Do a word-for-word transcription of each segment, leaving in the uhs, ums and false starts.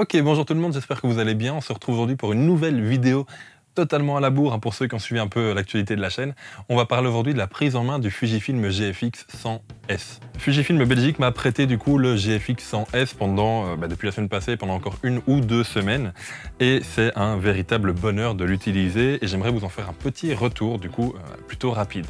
Ok, bonjour tout le monde, j'espère que vous allez bien. On se retrouve aujourd'hui pour une nouvelle vidéo totalement à la bourre, hein, pour ceux qui ont suivi un peu l'actualité de la chaîne. On va parler aujourd'hui de la prise en main du Fujifilm G F X cent S. Fujifilm Belgique m'a prêté du coup le G F X cent S pendant, euh, bah, depuis la semaine passée, pendant encore une ou deux semaines, et c'est un véritable bonheur de l'utiliser, et j'aimerais vous en faire un petit retour du coup euh, plutôt rapide.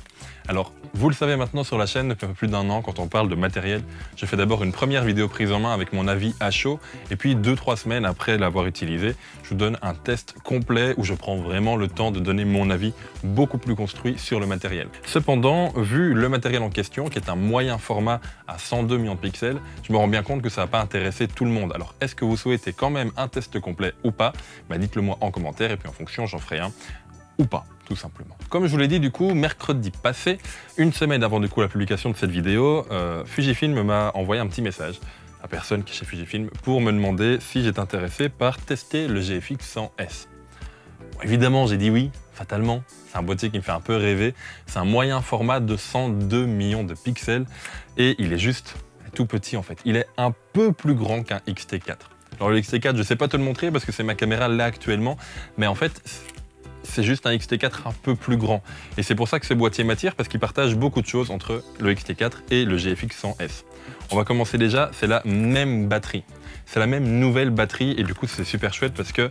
Alors, vous le savez maintenant sur la chaîne, depuis un peu plus d'un an, quand on parle de matériel, je fais d'abord une première vidéo prise en main avec mon avis à chaud, et puis deux trois semaines après l'avoir utilisé, je vous donne un test complet où je prends vraiment le temps de donner mon avis beaucoup plus construit sur le matériel. Cependant, vu le matériel en question, qui est un moyen format à cent deux millions de pixels, je me rends bien compte que ça n'a pas intéressé tout le monde. Alors, est-ce que vous souhaitez quand même un test complet ou pas? Bah, dites-le moi en commentaire, et puis en fonction, j'en ferai un ou pas, tout simplement. Comme je vous l'ai dit, du coup, mercredi passé, une semaine avant du coup la publication de cette vidéo, euh, Fujifilm m'a envoyé un petit message à personne qui est chez Fujifilm pour me demander si j'étais intéressé par tester le G F X cent S. Bon, évidemment, j'ai dit oui, fatalement. C'est un boîtier qui me fait un peu rêver. C'est un moyen format de cent deux millions de pixels et il est juste tout petit en fait. Il est un peu plus grand qu'un X T quatre. Alors le X T quatre, je ne sais pas te le montrer parce que c'est ma caméra là actuellement, mais en fait, c'est juste un X T quatre un peu plus grand. Et c'est pour ça que ce boîtier m'attire, parce qu'il partage beaucoup de choses entre le X T quatre et le G F X cent S. On va commencer déjà, c'est la même batterie. C'est la même nouvelle batterie et du coup c'est super chouette parce que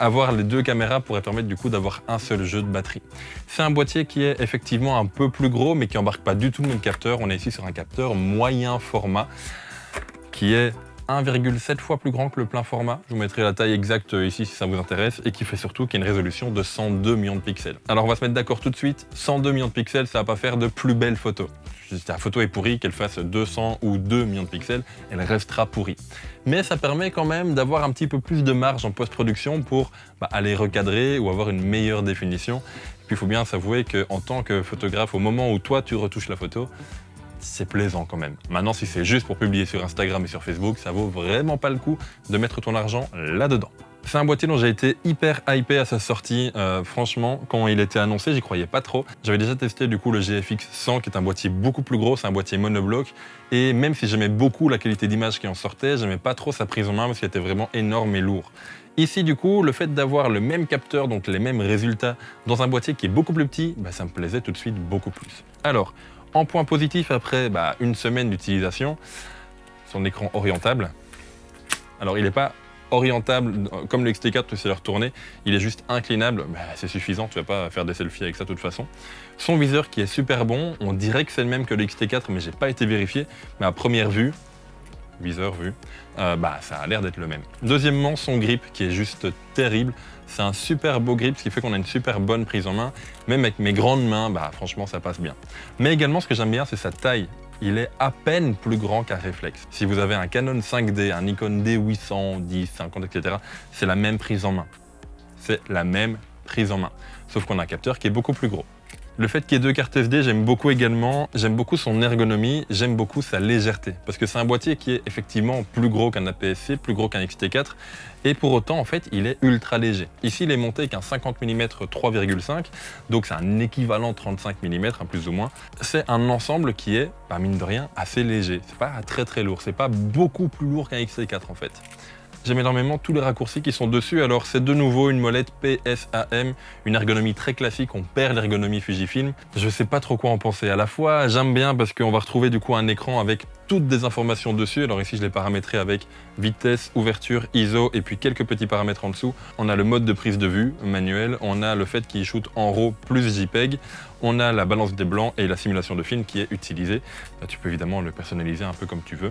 avoir les deux caméras pourrait permettre du coup d'avoir un seul jeu de batterie. C'est un boîtier qui est effectivement un peu plus gros mais qui n'embarque pas du tout le même capteur. On est ici sur un capteur moyen format qui est un virgule sept fois plus grand que le plein format. Je vous mettrai la taille exacte ici si ça vous intéresse, et qui fait surtout qu'il y a une résolution de cent deux millions de pixels. Alors on va se mettre d'accord tout de suite, cent deux millions de pixels, ça va pas faire de plus belles photos. Si ta photo est pourrie, qu'elle fasse deux cents ou deux millions de pixels, elle restera pourrie. Mais ça permet quand même d'avoir un petit peu plus de marge en post-production pour bah, aller recadrer ou avoir une meilleure définition. Et puis il faut bien s'avouer qu'en tant que photographe, au moment où toi tu retouches la photo, c'est plaisant quand même. Maintenant, si c'est juste pour publier sur Instagram et sur Facebook, ça vaut vraiment pas le coup de mettre ton argent là-dedans. C'est un boîtier dont j'ai été hyper hypé à sa sortie. Euh, franchement, quand il était annoncé, j'y croyais pas trop. J'avais déjà testé du coup le G F X cent qui est un boîtier beaucoup plus gros, c'est un boîtier monobloc. Et même si j'aimais beaucoup la qualité d'image qui en sortait, j'aimais pas trop sa prise en main parce qu'il était vraiment énorme et lourd. Ici du coup, le fait d'avoir le même capteur, donc les mêmes résultats, dans un boîtier qui est beaucoup plus petit, bah, ça me plaisait tout de suite beaucoup plus. Alors, en point positif, après bah, une semaine d'utilisation, son écran orientable. Alors il n'est pas orientable comme le X T quatre, tu sais le retourner, il est juste inclinable, bah, c'est suffisant, tu ne vas pas faire des selfies avec ça de toute façon. Son viseur qui est super bon, on dirait que c'est le même que le X T quatre, mais j'ai pas été vérifié, mais à première vue, viseur vue, euh, bah, ça a l'air d'être le même. Deuxièmement, son grip qui est juste terrible. C'est un super beau grip, ce qui fait qu'on a une super bonne prise en main. Même avec mes grandes mains, bah franchement, ça passe bien. Mais également, ce que j'aime bien, c'est sa taille. Il est à peine plus grand qu'un réflexe. Si vous avez un Canon cinq D, un Nikon D huit cents, dix, cinquante, et cetera, c'est la même prise en main. C'est la même prise en main. Sauf qu'on a un capteur qui est beaucoup plus gros. Le fait qu'il y ait deux cartes S D, j'aime beaucoup également, j'aime beaucoup son ergonomie, j'aime beaucoup sa légèreté. Parce que c'est un boîtier qui est effectivement plus gros qu'un A P S C, plus gros qu'un X T quatre, et pour autant, en fait, il est ultra léger. Ici, il est monté avec un cinquante millimètres trois virgule cinq, donc c'est un équivalent trente-cinq millimètres, hein, plus ou moins. C'est un ensemble qui est, bah, mine de rien, assez léger. C'est pas très très lourd, c'est pas beaucoup plus lourd qu'un X T quatre en fait. J'aime énormément tous les raccourcis qui sont dessus. Alors c'est de nouveau une molette P S A M, une ergonomie très classique, on perd l'ergonomie Fujifilm. Je sais pas trop quoi en penser à la fois. J'aime bien parce qu'on va retrouver du coup un écran avec toutes des informations dessus. Alors ici je l'ai paramétré avec vitesse, ouverture, I S O et puis quelques petits paramètres en dessous. On a le mode de prise de vue manuel, on a le fait qu'il shoot en RAW plus JPEG, on a la balance des blancs et la simulation de film qui est utilisée. Là, tu peux évidemment le personnaliser un peu comme tu veux.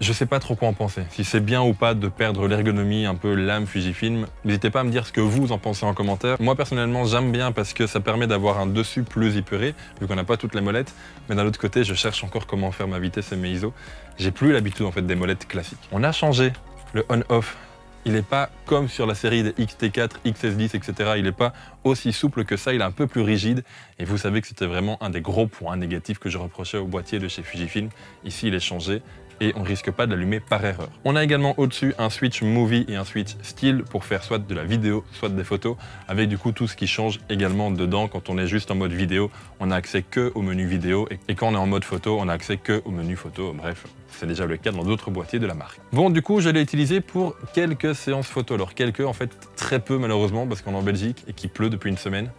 Je sais pas trop quoi en penser, si c'est bien ou pas de perdre l'ergonomie, un peu l'âme Fujifilm. N'hésitez pas à me dire ce que vous en pensez en commentaire. Moi personnellement j'aime bien parce que ça permet d'avoir un dessus plus épuré, vu qu'on n'a pas toutes les molettes, mais d'un autre côté je cherche encore comment faire ma vitesse et mes I S O. J'ai plus l'habitude en fait des molettes classiques. On a changé le on-off. Il n'est pas comme sur la série des X T quatre, X S dix, et cetera. Il n'est pas aussi souple que ça, il est un peu plus rigide. Et vous savez que c'était vraiment un des gros points négatifs que je reprochais au boîtier de chez Fujifilm. Ici, il est changé. et on ne risque pas de l'allumer par erreur. On a également au-dessus un switch movie et un switch still pour faire soit de la vidéo, soit des photos, avec du coup tout ce qui change également dedans. Quand on est juste en mode vidéo, on n'a accès que au menu vidéo, et quand on est en mode photo, on n'a accès que au menu photo. Bref, c'est déjà le cas dans d'autres boîtiers de la marque. Bon, du coup, je l'ai utilisé pour quelques séances photo. Alors quelques, en fait, très peu malheureusement, parce qu'on est en Belgique et qu'il pleut depuis une semaine.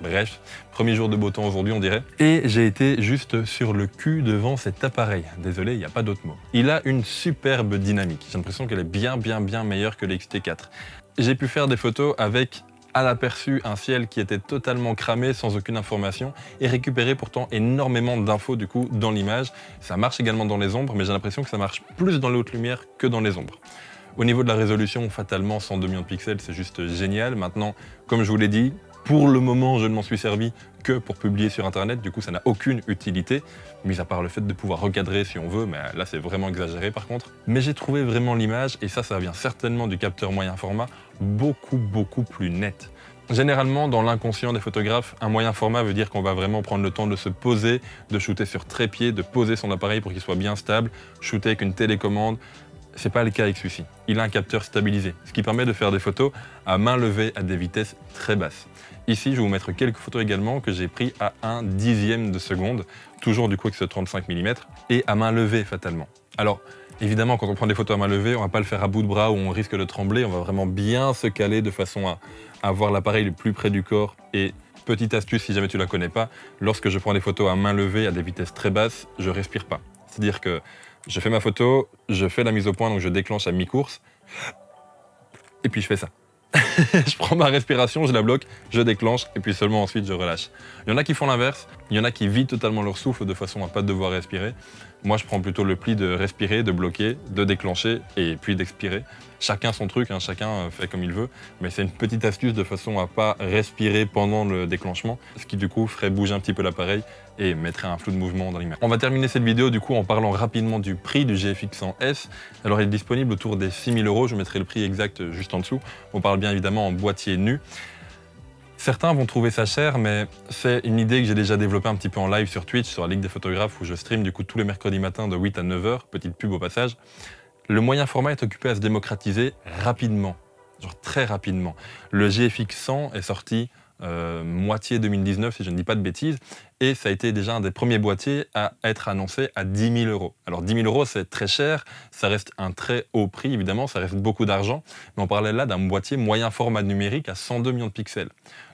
Bref, premier jour de beau temps aujourd'hui on dirait. Et j'ai été juste sur le cul devant cet appareil. Désolé, il n'y a pas d'autre mot. Il a une superbe dynamique. J'ai l'impression qu'elle est bien bien bien meilleure que le X T quatre. J'ai pu faire des photos avec à l'aperçu un ciel qui était totalement cramé sans aucune information et récupérer pourtant énormément d'infos du coup dans l'image. Ça marche également dans les ombres, mais j'ai l'impression que ça marche plus dans la haute lumière que dans les ombres. Au niveau de la résolution, fatalement cent deux millions de pixels, c'est juste génial. Maintenant, comme je vous l'ai dit, pour le moment, je ne m'en suis servi que pour publier sur internet, du coup ça n'a aucune utilité, mis à part le fait de pouvoir recadrer si on veut, mais là c'est vraiment exagéré par contre. Mais j'ai trouvé vraiment l'image, et ça, ça vient certainement du capteur moyen format, beaucoup beaucoup plus nette. Généralement, dans l'inconscient des photographes, un moyen format veut dire qu'on va vraiment prendre le temps de se poser, de shooter sur trépied, de poser son appareil pour qu'il soit bien stable, shooter avec une télécommande. C'est pas le cas avec celui-ci. Il a un capteur stabilisé, ce qui permet de faire des photos à main levée à des vitesses très basses. Ici, je vais vous mettre quelques photos également que j'ai prises à un dixième de seconde, toujours du coup avec ce trente-cinq millimètres, et à main levée fatalement. Alors, évidemment, quand on prend des photos à main levée, on va pas le faire à bout de bras où on risque de trembler, on va vraiment bien se caler de façon à avoir l'appareil le plus près du corps. Et petite astuce, si jamais tu la connais pas, lorsque je prends des photos à main levée à des vitesses très basses, je respire pas. C'est-à-dire que je fais ma photo, je fais la mise au point, donc je déclenche à mi-course, et puis je fais ça. Je prends ma respiration, je la bloque, je déclenche, et puis seulement ensuite je relâche. Il y en a qui font l'inverse, il y en a qui vident totalement leur souffle de façon à ne pas devoir respirer. Moi je prends plutôt le pli de respirer, de bloquer, de déclencher, et puis d'expirer. Chacun son truc, hein, chacun fait comme il veut, mais c'est une petite astuce de façon à ne pas respirer pendant le déclenchement, ce qui du coup ferait bouger un petit peu l'appareil et mettrait un flou de mouvement dans l'image. On va terminer cette vidéo du coup en parlant rapidement du prix du G F X cent S. Alors il est disponible autour des six mille euros, je mettrai le prix exact juste en dessous. On parle bien évidemment en boîtier nu. Certains vont trouver ça cher, mais c'est une idée que j'ai déjà développée un petit peu en live sur Twitch, sur la Ligue des Photographes, où je stream du coup tous les mercredis matins de huit à neuf heures, petite pub au passage. Le moyen format est occupé à se démocratiser rapidement, genre très rapidement. Le G F X cent est sorti Euh, moitié deux mille dix-neuf si je ne dis pas de bêtises, et ça a été déjà un des premiers boîtiers à être annoncé à dix mille euros. Alors dix mille euros c'est très cher, ça reste un très haut prix évidemment, ça reste beaucoup d'argent, mais on parlait là d'un boîtier moyen format numérique à cent deux millions de pixels.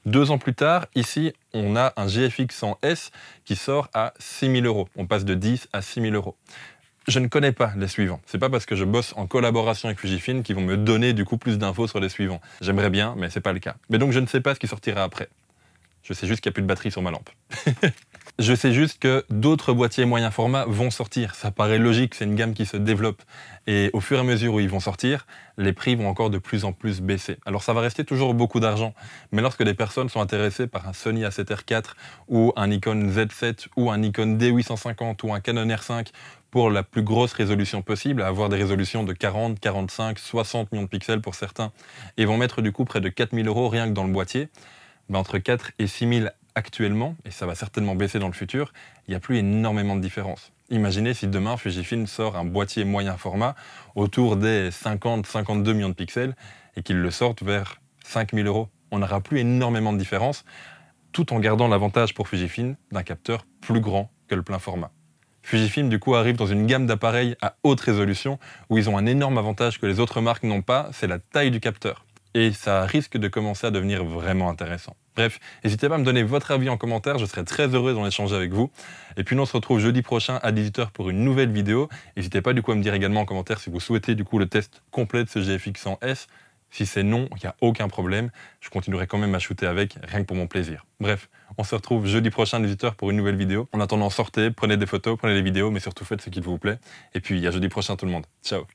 Deux ans plus tard, ici on a un G F X cent S qui sort à six mille euros, on passe de dix à six mille euros. Je ne connais pas les suivants. C'est pas parce que je bosse en collaboration avec Fujifilm qu'ils vont me donner du coup plus d'infos sur les suivants. J'aimerais bien, mais c'est pas le cas. Mais donc je ne sais pas ce qui sortira après. Je sais juste qu'il n'y a plus de batterie sur ma lampe. Je sais juste que d'autres boîtiers moyen format vont sortir. Ça paraît logique, c'est une gamme qui se développe. Et au fur et à mesure où ils vont sortir, les prix vont encore de plus en plus baisser. Alors ça va rester toujours beaucoup d'argent, mais lorsque des personnes sont intéressées par un Sony A sept R quatre ou un Nikon Z sept ou un Nikon D huit cent cinquante ou un Canon R cinq pour la plus grosse résolution possible, à avoir des résolutions de quarante, quarante-cinq, soixante millions de pixels pour certains, et vont mettre du coup près de quatre mille euros rien que dans le boîtier, ben entre quatre et six mille actuellement, et ça va certainement baisser dans le futur, il n'y a plus énormément de différence. Imaginez si demain Fujifilm sort un boîtier moyen format autour des cinquante, cinquante-deux millions de pixels et qu'il le sorte vers cinq mille euros. On n'aura plus énormément de différence, tout en gardant l'avantage pour Fujifilm d'un capteur plus grand que le plein format. Fujifilm du coup arrive dans une gamme d'appareils à haute résolution où ils ont un énorme avantage que les autres marques n'ont pas, c'est la taille du capteur. Et ça risque de commencer à devenir vraiment intéressant. Bref, n'hésitez pas à me donner votre avis en commentaire, je serai très heureux d'en échanger avec vous. Et puis nous on se retrouve jeudi prochain à dix-huit heures pour une nouvelle vidéo. N'hésitez pas du coup à me dire également en commentaire si vous souhaitez du coup le test complet de ce G F X cent S. Si c'est non, il n'y a aucun problème, je continuerai quand même à shooter avec, rien que pour mon plaisir. Bref, on se retrouve jeudi prochain à dix-huit heures pour une nouvelle vidéo. En attendant, sortez, prenez des photos, prenez des vidéos, mais surtout faites ce qui vous plaît. Et puis à jeudi prochain tout le monde, ciao.